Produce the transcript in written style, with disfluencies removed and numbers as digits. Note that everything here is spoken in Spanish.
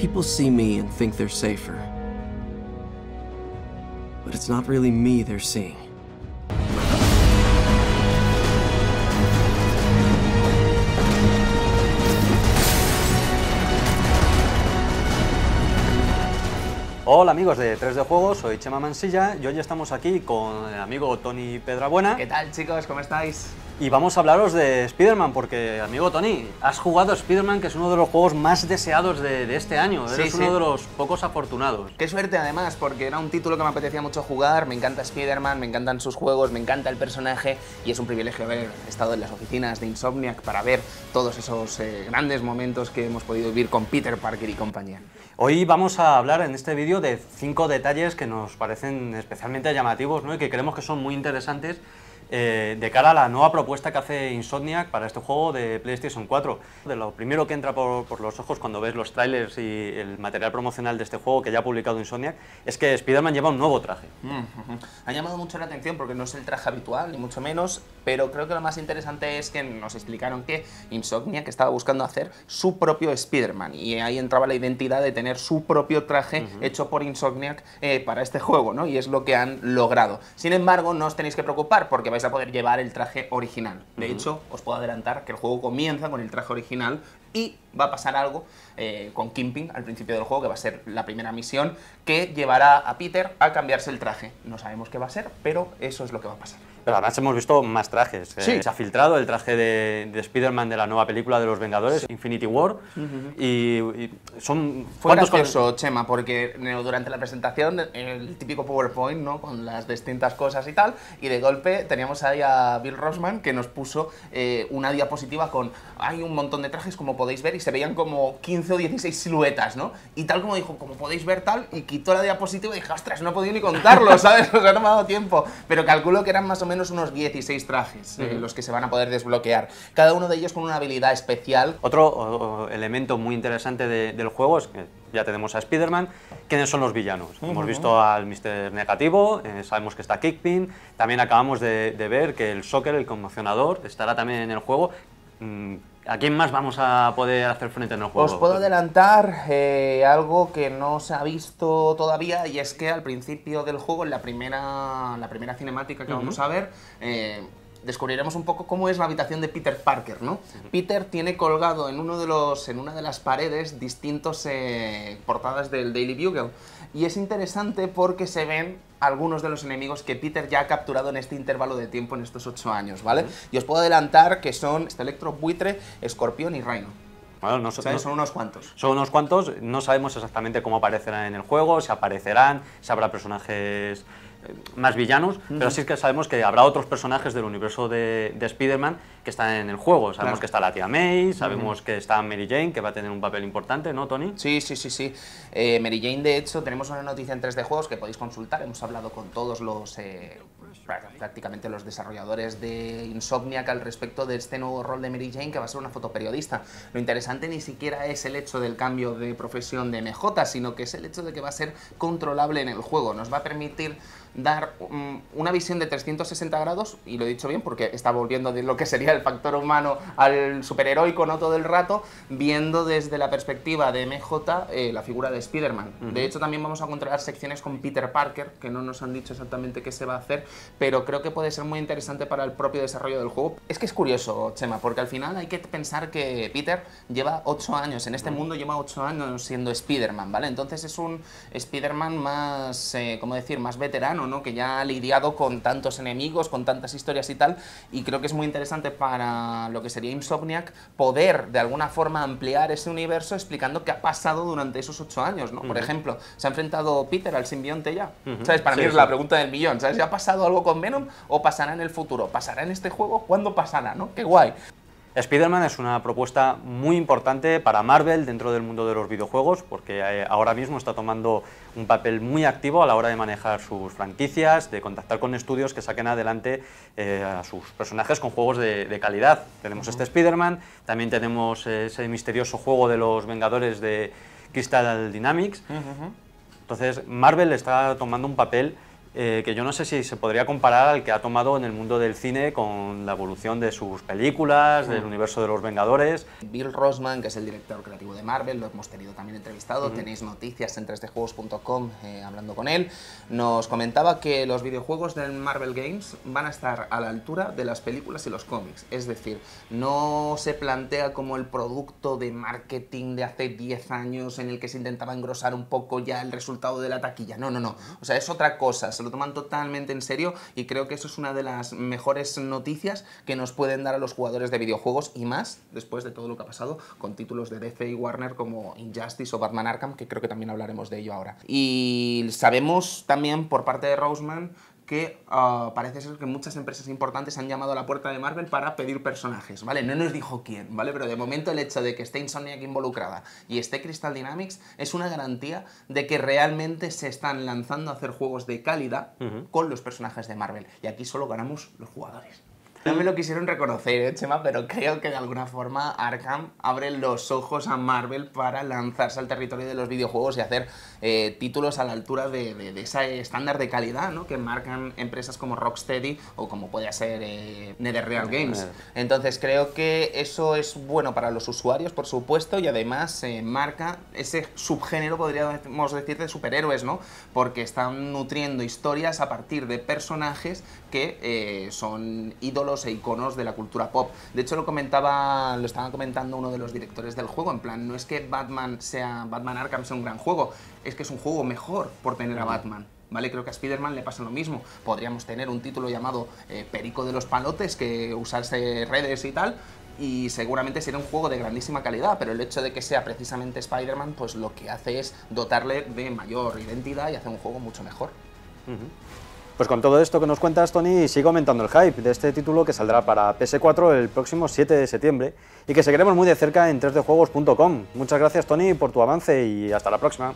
People see me and think they're safer. But it's not really me they're seeing. Hola amigos de 3DJuegos, soy Chema Mansilla y hoy estamos aquí con el amigo Tony Pedrabuena. ¿Qué tal chicos? ¿Cómo estáis? Y vamos a hablaros de Spider-Man porque, amigo Tony, has jugado Spider-Man, que es uno de los juegos más deseados de este año. Eres uno de los pocos afortunados. Qué suerte además, porque era un título que me apetecía mucho jugar, me encanta Spider-Man, me encantan sus juegos, me encanta el personaje y es un privilegio haber estado en las oficinas de Insomniac para ver todos esos grandes momentos que hemos podido vivir con Peter Parker y compañía. Hoy vamos a hablar en este vídeo de 5 detalles que nos parecen especialmente llamativos, ¿no? Y que creemos que son muy interesantes de cara a la nueva propuesta que hace Insomniac para este juego de PlayStation 4. De lo primero que entra por los ojos cuando ves los trailers y el material promocional de este juego que ya ha publicado Insomniac es que Spider-Man lleva un nuevo traje. Ha llamado mucho la atención porque no es el traje habitual, ni mucho menos, pero creo que lo más interesante es que nos explicaron que Insomniac estaba buscando hacer su propio Spider-Man y ahí entraba la identidad de tener su propio traje hecho por Insomniac para este juego, ¿no? Y es lo que han logrado. Sin embargo, no os tenéis que preocupar porque vais a poder llevar el traje original. De hecho, os puedo adelantar que el juego comienza con el traje original y va a pasar algo con Kingpin al principio del juego, que va a ser la primera misión que llevará a Peter a cambiarse el traje. No sabemos qué va a ser, pero eso es lo que va a pasar. Pero además hemos visto más trajes. Sí. Se ha filtrado el traje de Spider-Man de la nueva película de los Vengadores, Infinity War, y son... Fue gracioso, Chema, porque durante la presentación, el típico PowerPoint, ¿no?, con las distintas cosas y tal, y de golpe teníamos ahí a Bill Rosemann que nos puso una diapositiva con hay un montón de trajes, como podéis ver, y se veían como 15 o 16 siluetas, ¿no? Y tal como dijo, como podéis ver tal, y quitó la diapositiva y dije, ostras, no he podido ni contarlo, ¿sabes? Nos ha tomado tiempo, pero calculo que eran más o menos unos 16 trajes los que se van a poder desbloquear, cada uno de ellos con una habilidad especial. Otro elemento muy interesante del juego es que ya tenemos a Spider-Man. ¿Quiénes son los villanos? Hemos visto al Mister Negativo, sabemos que está Kickpin, también acabamos de ver que el Shocker, el conmocionador, estará también en el juego. ¿A quién más vamos a poder hacer frente en el juego? Os puedo adelantar algo que no se ha visto todavía, y es que al principio del juego, en la primera cinemática que vamos a ver, descubriremos un poco cómo es la habitación de Peter Parker, ¿no? Peter tiene colgado en una de las paredes distintas portadas del Daily Bugle. Y es interesante porque se ven algunos de los enemigos que Peter ya ha capturado en este intervalo de tiempo, en estos 8 años, ¿vale? Y os puedo adelantar que son Electro, Buitre, Escorpión y Rhino. Bueno, son unos cuantos. Son unos cuantos, no sabemos exactamente cómo aparecerán en el juego, si aparecerán, si habrá personajes más villanos, pero sí que sabemos que habrá otros personajes del universo de Spider-Man que están en el juego. Sabemos que está la tía May, sabemos que está Mary Jane, que va a tener un papel importante, ¿no, Tony? Sí. Mary Jane, de hecho, tenemos una noticia en 3DJuegos que podéis consultar. Hemos hablado con todos los... prácticamente los desarrolladores de Insomniac al respecto de este nuevo rol de Mary Jane, que va a ser una fotoperiodista. Lo interesante ni siquiera es el hecho del cambio de profesión de MJ, sino que es el hecho de que va a ser controlable en el juego. Nos va a permitir dar una visión de 360 grados, y lo he dicho bien porque está volviendo de lo que sería el factor humano al superheroico, ¿no?, todo el rato, viendo desde la perspectiva de MJ la figura de Spider-Man. De hecho, también vamos a controlar secciones con Peter Parker, que no nos han dicho exactamente qué se va a hacer, pero creo que puede ser muy interesante para el propio desarrollo del juego. Es que es curioso, Chema, porque al final hay que pensar que Peter lleva 8 años, en este mundo lleva 8 años siendo Spider-Man, ¿vale? Entonces es un Spider-Man más, ¿cómo decir?, más veterano, ¿no?, que ya ha lidiado con tantos enemigos, con tantas historias y tal, y creo que es muy interesante para lo que sería Insomniac poder, de alguna forma, ampliar ese universo explicando qué ha pasado durante esos 8 años, ¿no? Por ejemplo, ¿se ha enfrentado Peter al simbionte ya? ¿Sabes? Para mí es la pregunta del millón, ¿sabes? ¿Ya ha pasado algo con Venom o pasará en el futuro? ¿Pasará en este juego? ¿Cuándo pasará, no? ¡Qué guay! Spider-Man es una propuesta muy importante para Marvel dentro del mundo de los videojuegos, porque ahora mismo está tomando un papel muy activo a la hora de manejar sus franquicias, de contactar con estudios que saquen adelante a sus personajes con juegos de calidad. Tenemos este Spider-Man, también tenemos ese misterioso juego de los Vengadores de Crystal Dynamics. Entonces Marvel está tomando un papel que yo no sé si se podría comparar al que ha tomado en el mundo del cine con la evolución de sus películas, del universo de los Vengadores. Bill Rosemann, que es el director creativo de Marvel, lo hemos tenido también entrevistado, tenéis noticias en 3DJuegos.com hablando con él, nos comentaba que los videojuegos de Marvel Games van a estar a la altura de las películas y los cómics, es decir, no se plantea como el producto de marketing de hace 10 años en el que se intentaba engrosar un poco ya el resultado de la taquilla, no, no, no, o sea, es otra cosa. Se lo toman totalmente en serio y creo que eso es una de las mejores noticias que nos pueden dar a los jugadores de videojuegos, y más después de todo lo que ha pasado con títulos de DC y Warner como Injustice o Batman Arkham, que creo que también hablaremos de ello ahora. Y sabemos también por parte de Rosemann que parece ser que muchas empresas importantes han llamado a la puerta de Marvel para pedir personajes, ¿vale? No nos dijo quién, ¿vale? Pero de momento el hecho de que esté Insomniac involucrada y esté Crystal Dynamics es una garantía de que realmente se están lanzando a hacer juegos de calidad con los personajes de Marvel. Y aquí solo ganamos los jugadores. No me lo quisieron reconocer, Chema, pero creo que de alguna forma Arkham abre los ojos a Marvel para lanzarse al territorio de los videojuegos y hacer títulos a la altura de ese estándar de calidad, ¿no?, que marcan empresas como Rocksteady o como puede ser Netherreal Games. Entonces creo que eso es bueno para los usuarios, por supuesto, y además se marca ese subgénero, podríamos decir, de superhéroes, ¿no?, porque están nutriendo historias a partir de personajes que son ídolos e iconos de la cultura pop. De hecho lo estaba comentando uno de los directores del juego, en plan, no es que Batman Arkham sea un gran juego, es que es un juego mejor por tener a Batman, ¿vale? Creo que a Spider-Man le pasa lo mismo. Podríamos tener un título llamado Perico de los Palotes, que usase redes y tal, y seguramente será un juego de grandísima calidad, pero el hecho de que sea precisamente Spider-Man, pues lo que hace es dotarle de mayor identidad y hacer un juego mucho mejor. Pues con todo esto que nos cuentas, Tony, sigue aumentando el hype de este título que saldrá para PS4 el próximo 7 de septiembre y que seguiremos muy de cerca en 3DJuegos.com. Muchas gracias, Tony, por tu avance y hasta la próxima.